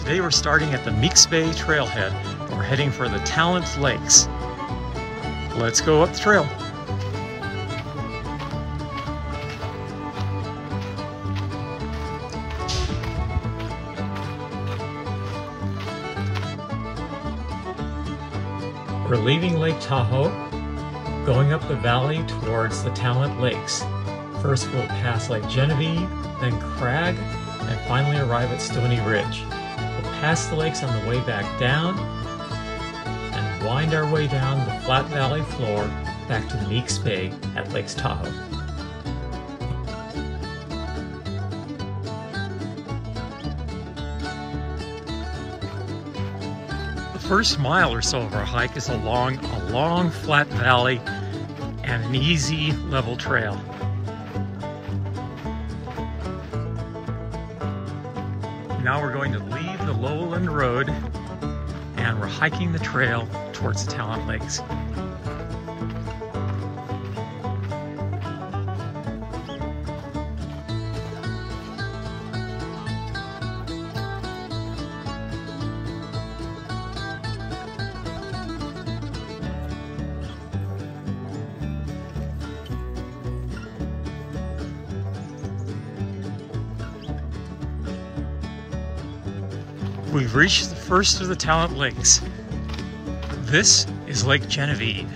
Today we're starting at the Meeks Bay trailhead, and we're heading for the Tallant Lakes. Let's go up the trail. We're leaving Lake Tahoe, going up the valley towards the Tallant Lakes. First we'll pass Lake Genevieve, then Crag, and finally arrive at Stony Ridge. We'll pass the lakes on the way back down, and wind our way down the flat valley floor back to Meeks Bay at Lake Tahoe. The first mile or so of our hike is along a long flat valley and an easy level trail. Now we're going to leave the Lowland Road and we're hiking the trail towards the Tallant Lakes. We've reached the first of the Tallant Lakes. This is Lake Genevieve.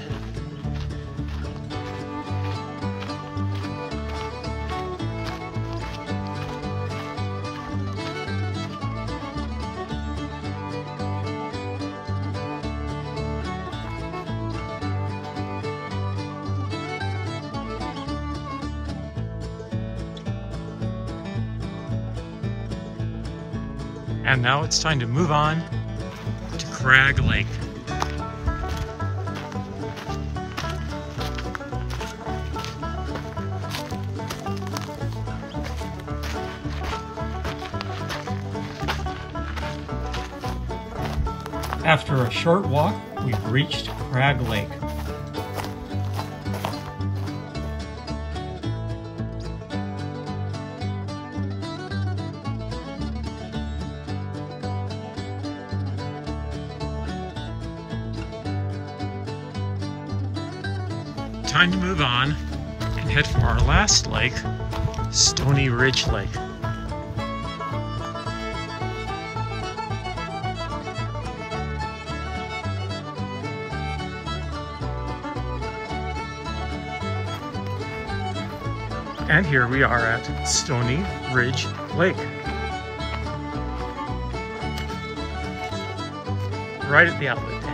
And now it's time to move on to Crag Lake. After a short walk, we've reached Crag Lake. Time to move on and head for our last lake, Stony Ridge Lake. And here we are at Stony Ridge Lake. Right at the outlet dam.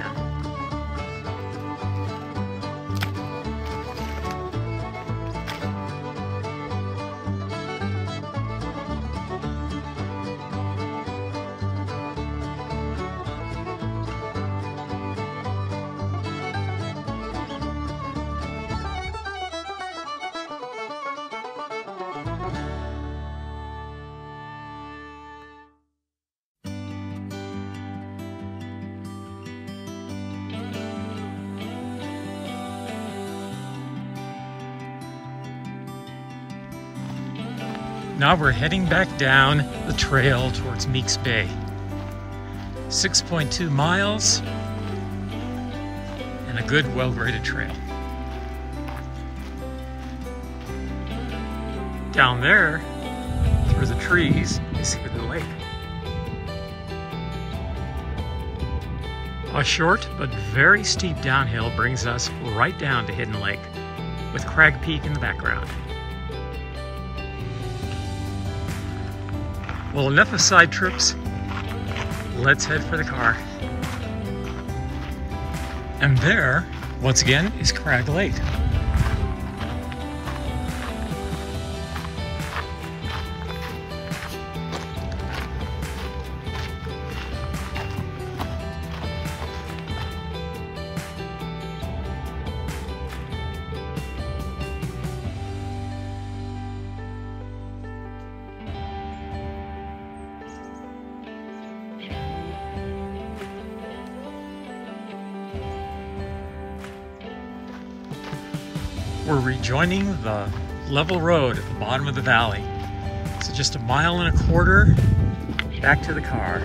Now we're heading back down the trail towards Meeks Bay. 6.2 miles and a good, well-graded trail. Down there, through the trees, is Hidden Lake. A short but very steep downhill brings us right down to Hidden Lake, with Crag Peak in the background. Well, enough of side trips, let's head for the car. And there, once again, is Crag Lake. We're rejoining the level road at the bottom of the valley. So just 1.25 miles back to the car.